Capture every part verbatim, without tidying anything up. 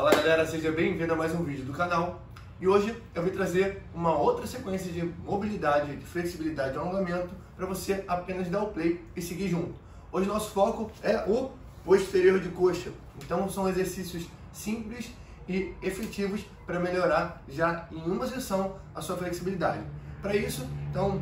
Fala galera, seja bem-vindo a mais um vídeo do canal. E hoje eu vim trazer uma outra sequência de mobilidade, de flexibilidade e alongamento para você apenas dar o play e seguir junto. Hoje nosso foco é o posterior de coxa. Então são exercícios simples e efetivos para melhorar já em uma sessão a sua flexibilidade. Para isso, então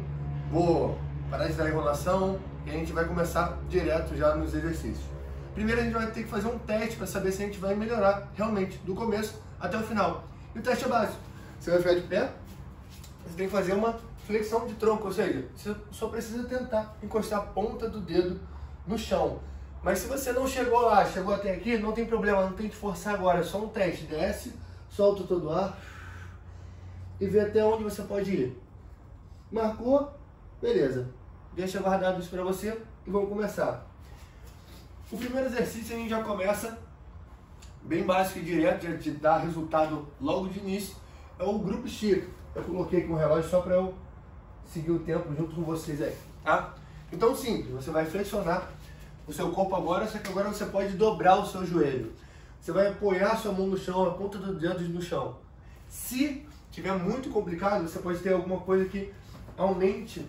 vou parar de dar enrolação e a gente vai começar direto já nos exercícios. Primeiro a gente vai ter que fazer um teste para saber se a gente vai melhorar realmente do começo até o final. E o teste é básico. Você vai ficar de pé, você tem que fazer uma flexão de tronco, ou seja, você só precisa tentar encostar a ponta do dedo no chão. Mas se você não chegou lá, chegou até aqui, não tem problema, não tem que forçar agora, é só um teste. Desce, solta todo o ar e vê até onde você pode ir. Marcou? Beleza. Deixa guardado isso para você e vamos começar. O primeiro exercício a gente já começa bem básico e direto, já te dá resultado logo de início, é o grupo stick. Eu coloquei aqui um relógio só para eu seguir o tempo junto com vocês aí, tá? Então simples, você vai flexionar o seu corpo agora, só que agora você pode dobrar o seu joelho. Você vai apoiar a sua mão no chão, a ponta dos dedos no chão. Se tiver muito complicado, você pode ter alguma coisa que aumente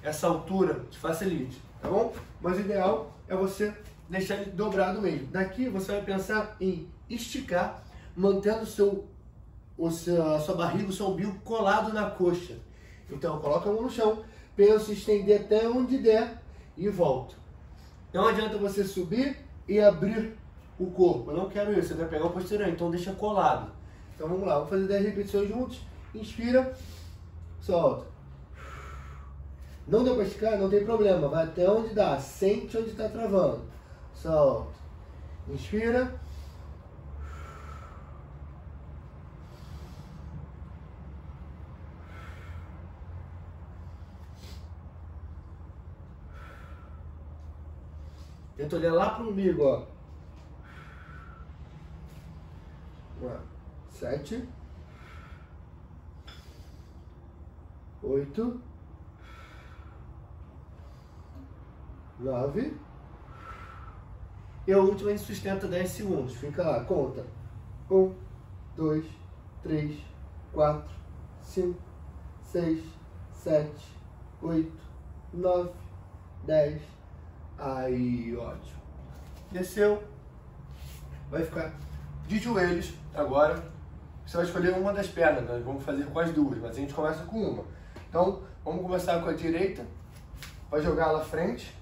essa altura, te facilite, tá bom? Mas o ideal é você deixar ele dobrado mesmo. Daqui você vai pensar em esticar, mantendo o seu, o seu, a sua barriga, o seu umbigo colado na coxa. Então coloca a mão no chão, pensa em estender até onde der e volta. Não adianta você subir e abrir o corpo. Eu não quero isso, você vai pegar o posterior, então deixa colado. Então vamos lá, vamos fazer dez repetições juntos. Inspira, solta. Não deu para esticar? Não tem problema, vai até onde dá, sente onde está travando. Solta. Inspira. Tenta olhar lá pro umbigo, ó. Sete. Oito. Nove. E a última a gente sustenta dez segundos. Fica lá, conta. um, dois, três, quatro, cinco, seis, sete, oito, nove, dez. Aí, ótimo. Desceu. Vai ficar de joelhos agora. Você vai escolher uma das pernas. Nós vamos fazer com as duas, mas a gente começa com uma. Então, vamos começar com a direita. Vai jogar ela à frente,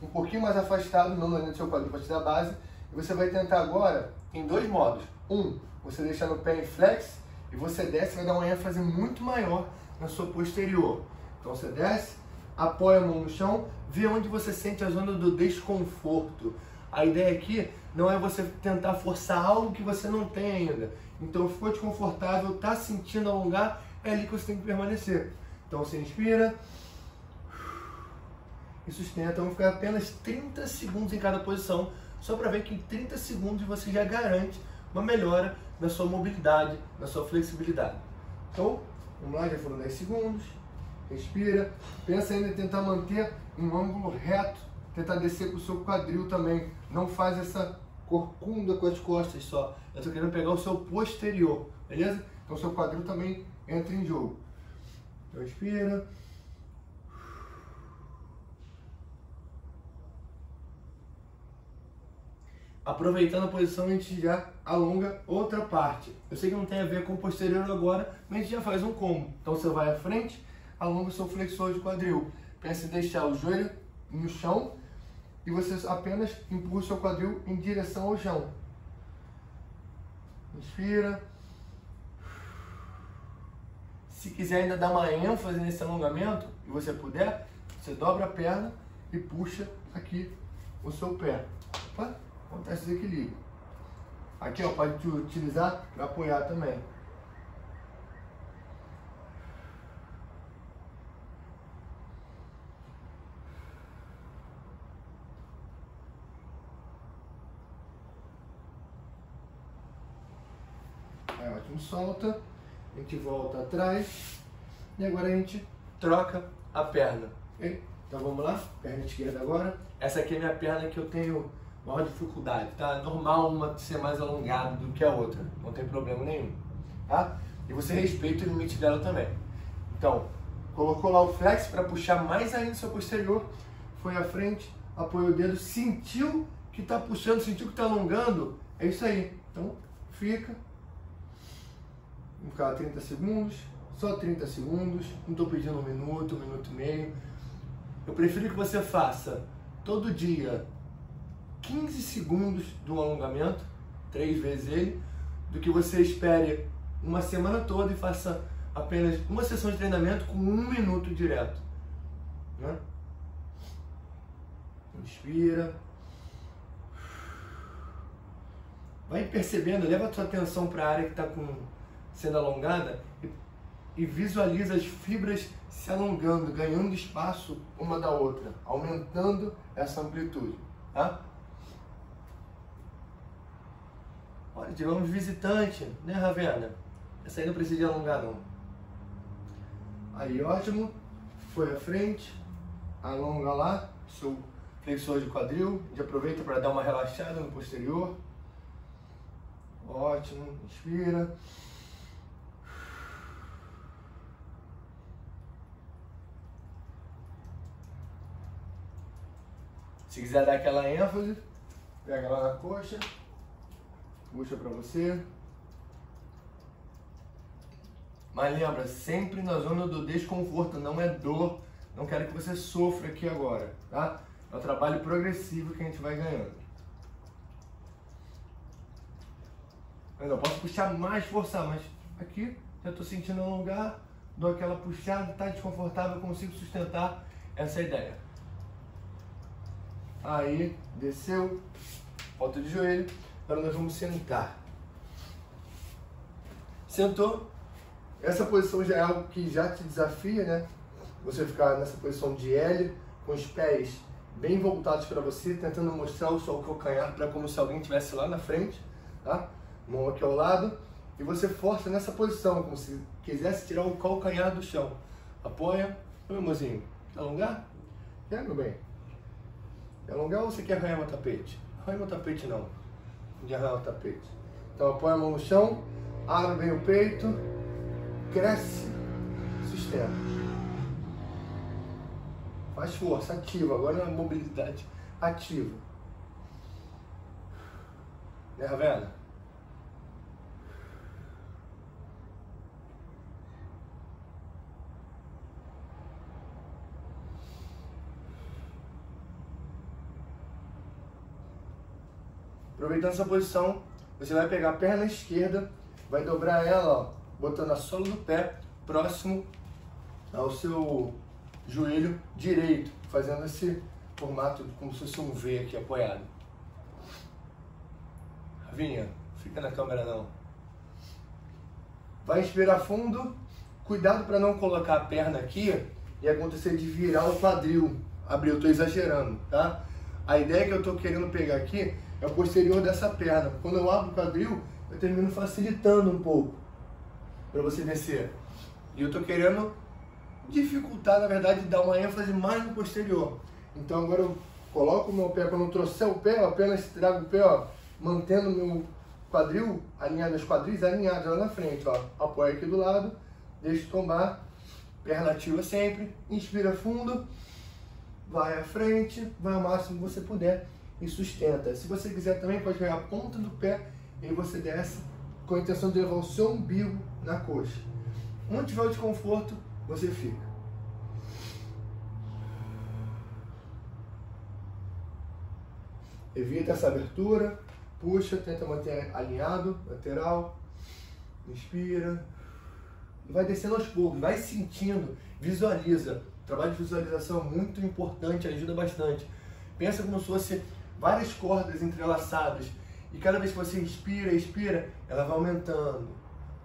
um pouquinho mais afastado, não no seu quadril, a partir da base. E você vai tentar agora em dois modos. Um, você deixar no pé em flex e você desce, vai dar uma ênfase muito maior na sua posterior. Então você desce, apoia a mão no chão, vê onde você sente a zona do desconforto. A ideia aqui não é você tentar forçar algo que você não tem ainda. Então ficou desconfortável, tá sentindo alongar, é ali que você tem que permanecer. Então você inspira e sustenta. Vamos ficar apenas trinta segundos em cada posição, só para ver que em trinta segundos você já garante uma melhora na sua mobilidade, na sua flexibilidade. Então, vamos lá, já foram dez segundos, respira, pensa ainda em tentar manter um ângulo reto, tentar descer com o seu quadril também, não faz essa corcunda com as costas só, eu estou querendo pegar o seu posterior, beleza? Então o seu quadril também entra em jogo. Então, respira. Aproveitando a posição, a gente já alonga outra parte. Eu sei que não tem a ver com o posterior agora, mas a gente já faz um combo. Então você vai à frente, alonga o seu flexor de quadril. Pensa em deixar o joelho no chão e você apenas empurra o seu quadril em direção ao chão. Inspira. Se quiser ainda dar uma ênfase nesse alongamento, e você puder, você dobra a perna e puxa aqui o seu pé. Opa! Acontece desequilíbrio. Aqui ó, pode utilizar para apoiar também. Aí, ótimo, solta. A gente volta atrás. E agora a gente troca a perna. Então vamos lá, perna esquerda agora. Essa aqui é a minha perna que eu tenho maior dificuldade, tá? É normal uma ser mais alongada do que a outra, não tem problema nenhum, tá? E você respeita o limite dela também. Então, colocou lá o flex para puxar mais ainda o seu posterior, foi à frente, apoiou o dedo, sentiu que tá puxando, sentiu que tá alongando, é isso aí. Então, fica, vamos ficar trinta segundos, só trinta segundos, não tô pedindo um minuto, um minuto e meio. Eu prefiro que você faça todo dia quinze segundos de um alongamento, três vezes ele, do que você espere uma semana toda e faça apenas uma sessão de treinamento com um minuto direto, né? Inspira. Vai percebendo, leva a sua atenção para a área que está sendo alongada e, e visualiza as fibras se alongando, ganhando espaço uma da outra, aumentando essa amplitude, tá? Olha, tivemos visitante, né, Ravena? Essa aí não precisa de alongar, não. Aí, ótimo. Foi à frente. Alonga lá, seu flexor de quadril. E aproveita para dar uma relaxada no posterior. Ótimo. Inspira. Se quiser dar aquela ênfase, pega lá na coxa. Puxa para você. Mas lembra, sempre na zona do desconforto, não é dor. Não quero que você sofra aqui agora, tá? É o trabalho progressivo que a gente vai ganhando. Mas eu posso puxar mais, forçar, mas aqui já estou sentindo alongar, dou aquela puxada, tá desconfortável, eu consigo sustentar essa ideia. Aí, desceu, volta de joelho. Agora nós vamos sentar. Sentou. Essa posição já é algo que já te desafia, né? Você ficar nessa posição de L, com os pés bem voltados para você, tentando mostrar o seu calcanhar para como se alguém estivesse lá na frente, tá? Mão aqui ao lado. E você força nessa posição, como se quisesse tirar o calcanhar do chão. Apoia. Oi, meu mozinho. Quer alongar? Quer, meu bem? Quer alongar ou você quer arranhar meu tapete? Arranha meu tapete, não. De arranhar o tapete. Então apoia a mão no chão, abre bem o peito, cresce, sustenta. Faz força, ativa. Agora é uma mobilidade ativa. Né, Ravena? Aproveitando essa posição, você vai pegar a perna esquerda, vai dobrar ela, ó, botando a sola do pé próximo ao seu joelho direito, fazendo esse formato como se fosse um V aqui apoiado. Ravinha, fica na câmera não. Vai inspirar fundo, cuidado para não colocar a perna aqui e acontecer de virar o quadril. Abriu, eu tô exagerando, tá? A ideia que eu tô querendo pegar aqui é o posterior dessa perna. Quando eu abro o quadril, eu termino facilitando um pouco para você descer. E eu tô querendo dificultar, na verdade, dar uma ênfase mais no posterior. Então agora eu coloco o meu pé, quando eu trouxer o pé, eu apenas trago o pé, ó, mantendo o meu quadril alinhado, meus quadris alinhados lá na frente, ó. Apoio aqui do lado, deixo tombar, perna ativa sempre, inspira fundo, vai à frente, vai ao máximo que você puder. E sustenta. Se você quiser também, pode pegar a ponta do pé e você desce com a intenção de levar o seu umbigo na coxa. Onde tiver o desconforto, você fica. Evita essa abertura, puxa, tenta manter alinhado, lateral, inspira. E vai descendo aos poucos, vai sentindo, visualiza. O trabalho de visualização é muito importante, ajuda bastante. Pensa como se fosse várias cordas entrelaçadas, e cada vez que você inspira, expira, ela vai aumentando,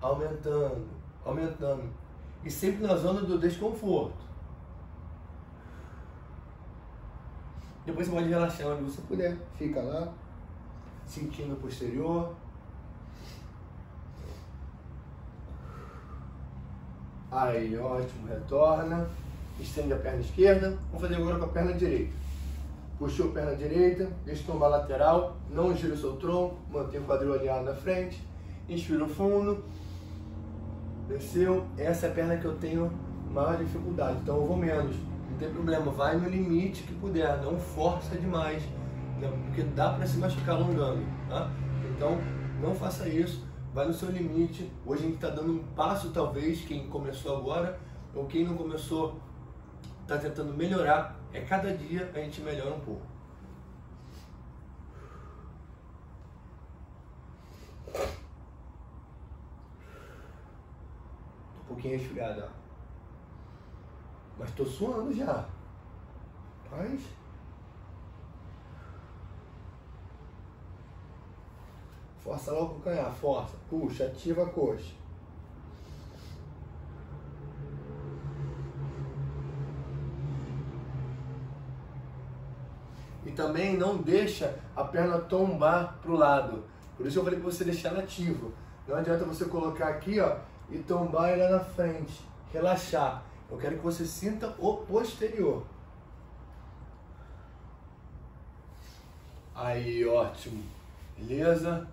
aumentando, aumentando, e sempre na zona do desconforto. Depois você pode relaxar onde você puder, fica lá, sentindo o posterior. Aí, ótimo, retorna, estende a perna esquerda, vamos fazer agora com a perna direita. puxou a perna direita, deixa tombar a lateral, não gira o seu tronco, mantém o quadril alinhado na frente, inspira fundo, desceu. Essa é a perna que eu tenho maior dificuldade, então eu vou menos, não tem problema, vai no limite que puder, não força demais, né? Porque dá para se machucar alongando, tá? Então não faça isso, vai no seu limite. Hoje a gente está dando um passo, talvez, quem começou agora, ou quem não começou, está tentando melhorar. É cada dia a gente melhora um pouco. Um pouquinho resfriado, ó. Mas estou suando já. Mas... força logo o calcanhar, força. Puxa, ativa a coxa. E também não deixa a perna tombar para o lado. Por isso eu falei para você deixar ativa. Não adianta você colocar aqui, ó, e tombar ela na frente. Relaxar. Eu quero que você sinta o posterior. Aí, ótimo. Beleza?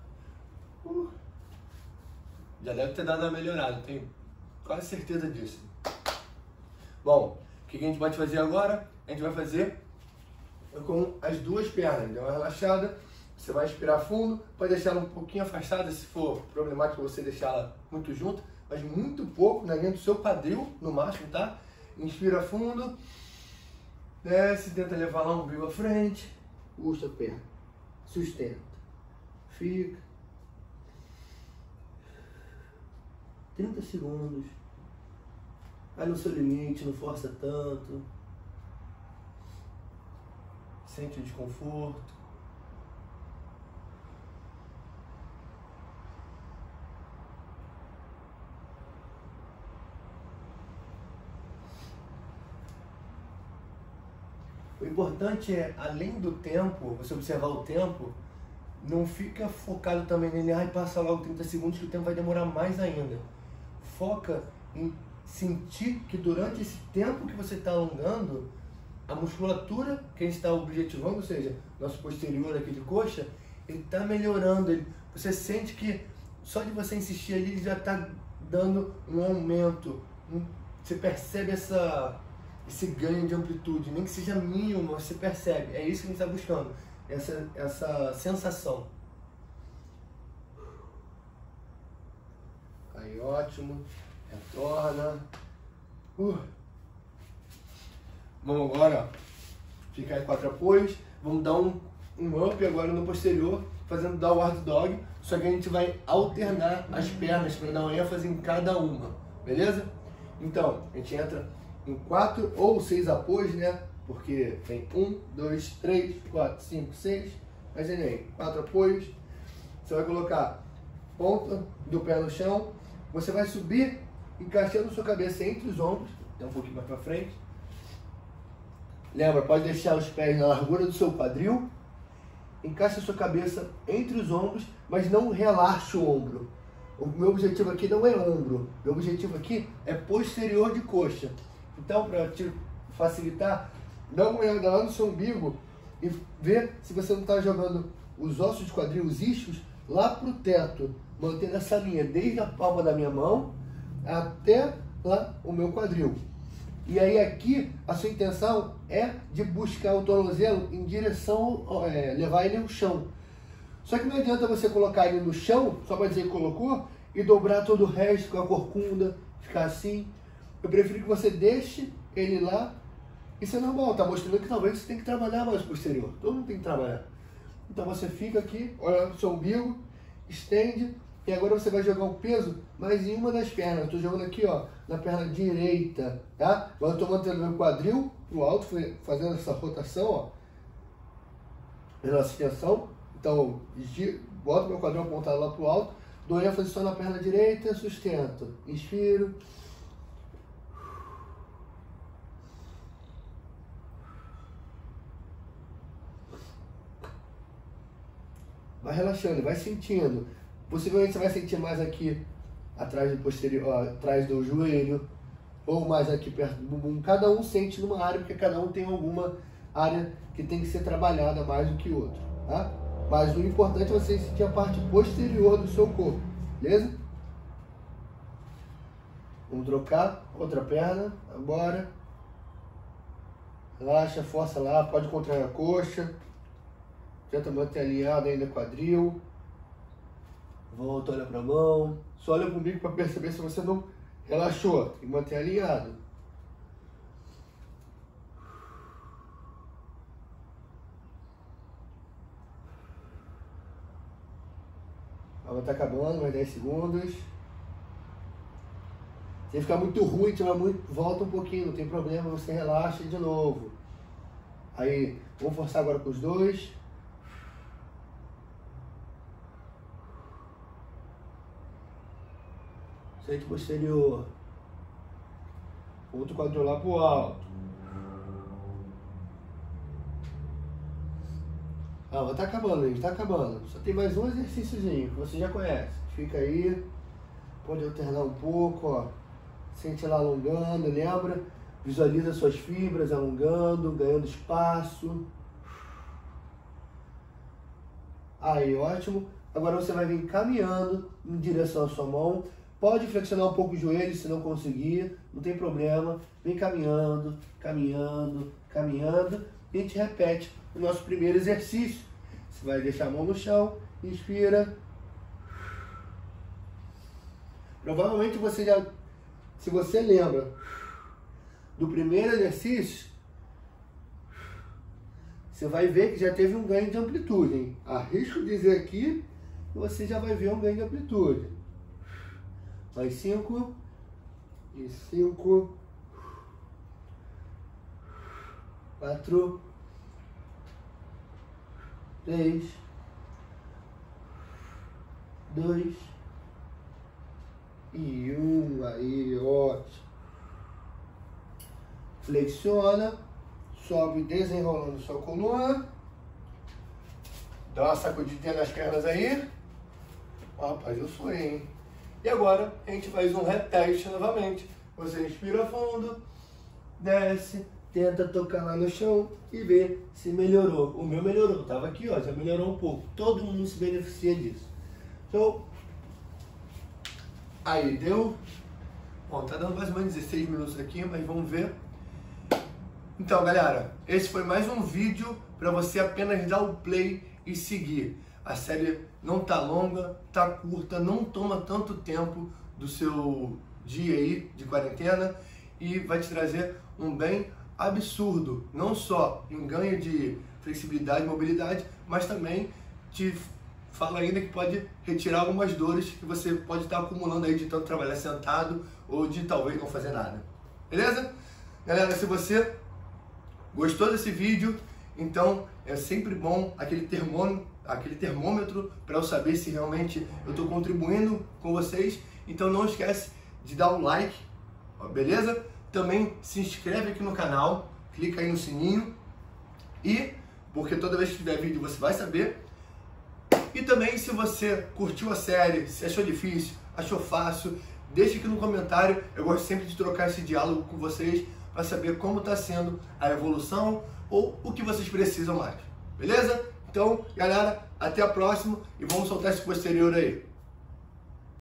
Uh, já deve ter dado uma melhorada, tenho quase certeza disso. Bom, o que a gente vai fazer agora? A gente vai fazer com as duas pernas. Dá uma relaxada, você vai inspirar fundo, pode deixar ela um pouquinho afastada, se for problemático você deixá-la muito junto, mas muito pouco, na linha do seu quadril, no máximo, tá? Inspira fundo, desce, tenta levar lá o umbigo à frente, puxa a perna, sustenta, fica, trinta segundos, vai no seu limite, não força tanto, sente o desconforto. O importante é, além do tempo, você observar o tempo, não fica focado também nele, ai, passa logo trinta segundos que o tempo vai demorar mais ainda. Foca em sentir que durante esse tempo que você está alongando, a musculatura que a gente está objetivando, ou seja, nosso posterior aqui de coxa, ele está melhorando. Ele, você sente que só de você insistir ali, ele já está dando um aumento. Um, você percebe essa... esse ganho de amplitude, nem que seja mínimo, você percebe. É isso que a gente está buscando, essa, essa sensação. Aí, ótimo. Retorna. Uh. Vamos agora ficar em quatro apoios. Vamos dar um, um up agora no posterior, fazendo downward dog. Só que a gente vai alternar as pernas para dar uma ênfase em cada uma. Beleza? Então, a gente entra... em quatro ou seis apoios, né? Porque tem um, dois, três, quatro, cinco, seis. Mas nem quatro apoios. Você vai colocar ponta do pé no chão. Você vai subir encaixando sua cabeça entre os ombros. Então um pouquinho mais para frente. Lembra, pode deixar os pés na largura do seu quadril. Encaixa sua cabeça entre os ombros, mas não relaxa o ombro. O meu objetivo aqui não é ombro. Meu objetivo aqui é posterior de coxa. Então, para te facilitar, dá uma olhada lá no seu umbigo e ver se você não está jogando os ossos de quadril, os ischios, lá para o teto, mantendo essa linha desde a palma da minha mão até lá o meu quadril. E aí aqui a sua intenção é de buscar o tornozelo em direção, é, levar ele ao chão. Só que não adianta você colocar ele no chão, só para dizer que colocou, e dobrar todo o resto com a corcunda, ficar assim. Eu prefiro que você deixe ele lá. Isso é normal, tá mostrando que talvez você tem que trabalhar mais o posterior. Todo mundo tem que trabalhar. Então você fica aqui, olha o seu umbigo, estende. E agora você vai jogar o peso mais em uma das pernas. Eu tô jogando aqui, ó, na perna direita, tá? Agora eu tô mantendo meu quadril pro alto, fazendo essa rotação, ó. Pela extensão. Então, eu boto meu quadril apontado lá pro alto. Dou ênfase só na perna direita, sustento. Inspiro. Vai relaxando, vai sentindo. Possivelmente você vai sentir mais aqui atrás do posterior, atrás do joelho, ou mais aqui perto do bumbum. Cada um sente numa área, porque cada um tem alguma área que tem que ser trabalhada mais do que outra, tá? Mas o importante é você sentir a parte posterior do seu corpo, beleza? Vamos trocar, outra perna, agora. Relaxa, força lá, pode contrair a coxa. Tenta manter alinhado ainda o quadril. Volta, olha pra mão. Só olha comigo para perceber se você não relaxou. Tem que manter alinhado. Agora tá acabando, mais dez segundos. Se ficar muito ruim, tiver muito, volta um pouquinho, não tem problema, você relaxa de novo. Aí, vamos forçar agora com os dois. Centro posterior. Outro quadril lá pro alto. Ah, mas tá acabando, gente, tá acabando. Só tem mais um exercíciozinho que você já conhece. Fica aí, pode alternar um pouco, ó. Sente ela alongando, lembra? Visualiza suas fibras alongando, ganhando espaço. Aí, ótimo. Agora você vai vir caminhando em direção à sua mão. Pode flexionar um pouco os joelhos se não conseguir, não tem problema. Vem caminhando, caminhando, caminhando. E a gente repete o nosso primeiro exercício. Você vai deixar a mão no chão, inspira. Provavelmente você já... Se você lembra do primeiro exercício, você vai ver que já teve um ganho de amplitude, hein? Arrisco dizer aqui, você já vai ver um ganho de amplitude. Mais cinco e cinco, quatro, três, dois e um. Aí, ótimo. Flexiona, sobe desenrolando sua coluna, dá uma sacudidinha nas pernas aí. Rapaz, eu suei, hein? E agora a gente faz um reteste novamente. Você inspira fundo, desce, tenta tocar lá no chão e vê se melhorou. O meu melhorou, tava aqui, ó, já melhorou um pouco. Todo mundo se beneficia disso. Então, aí deu. Bom, tá dando mais ou menos dezesseis minutos aqui, mas vamos ver. Então, galera, esse foi mais um vídeo para você apenas dar o play e seguir. A série não tá longa, tá curta, não toma tanto tempo do seu dia aí de quarentena e vai te trazer um bem absurdo, não só em ganho de flexibilidade e mobilidade, mas também te fala ainda que pode retirar algumas dores que você pode estar acumulando aí de tanto trabalhar sentado ou de talvez não fazer nada. Beleza? Galera, se você gostou desse vídeo, então é sempre bom aquele termômetro aquele termômetro para eu saber se realmente eu estou contribuindo com vocês. Então não esquece de dar um like, beleza? Também se inscreve aqui no canal, clica aí no sininho, e porque toda vez que tiver vídeo você vai saber. E também se você curtiu a série, se achou difícil, achou fácil, deixa aqui no comentário. Eu gosto sempre de trocar esse diálogo com vocês para saber como está sendo a evolução ou o que vocês precisam mais, beleza? Então, galera, até a próxima e vamos soltar esse posterior aí.